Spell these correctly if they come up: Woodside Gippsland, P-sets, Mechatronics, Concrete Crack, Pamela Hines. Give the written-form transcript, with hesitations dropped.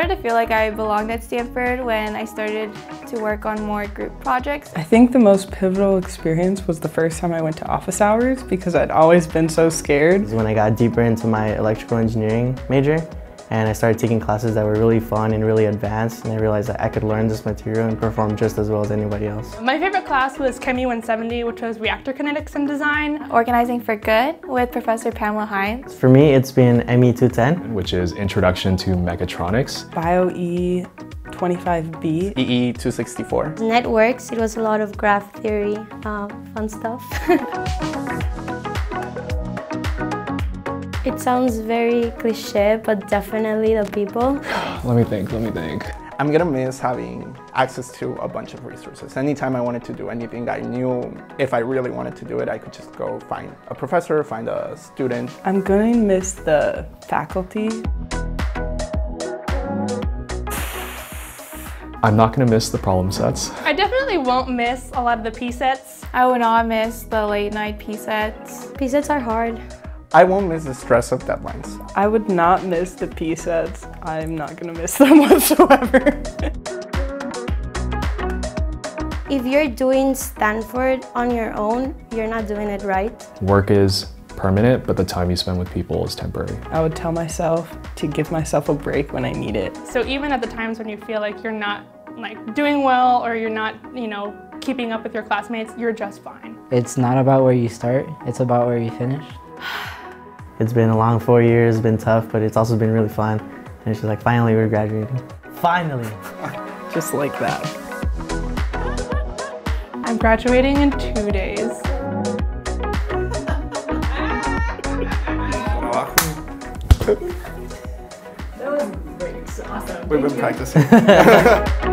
started to feel like I belonged at Stanford when I started to work on more group projects. I think the most pivotal experience was the first time I went to office hours because I'd always been so scared. It was when I got deeper into my electrical engineering major and I started taking classes that were really fun and really advanced, and I realized that I could learn this material and perform just as well as anybody else. My favorite class was Chemi 170, which was reactor kinetics and design. Organizing for Good with Professor Pamela Hines. For me, it's been ME 210, which is Introduction to Mechatronics. Bio-E 25B. EE 264. Networks, it was a lot of graph theory, fun stuff. It sounds very cliche, but definitely the people. Let me think. I'm gonna miss having access to a bunch of resources. Anytime I wanted to do anything, I knew if I really wanted to do it, I could just go find a professor, find a student. I'm gonna miss the faculty. I'm not gonna miss the problem sets. I definitely won't miss a lot of the P-sets. I will not miss the late night P-sets. P-sets are hard. I won't miss the stress of deadlines. I would not miss the P-sets. I'm not gonna miss them whatsoever. If you're doing Stanford on your own, you're not doing it right. Work is permanent, but the time you spend with people is temporary. I would tell myself to give myself a break when I need it. So even at the times when you feel like you're not doing well or you're not, keeping up with your classmates, you're just fine. It's not about where you start, it's about where you finish. It's been a long 4 years, it's been tough, but it's also been really fun. And it's just like, finally, we're graduating. Finally! Just like that. I'm graduating in 2 days. That was great. Awesome. We've been practicing.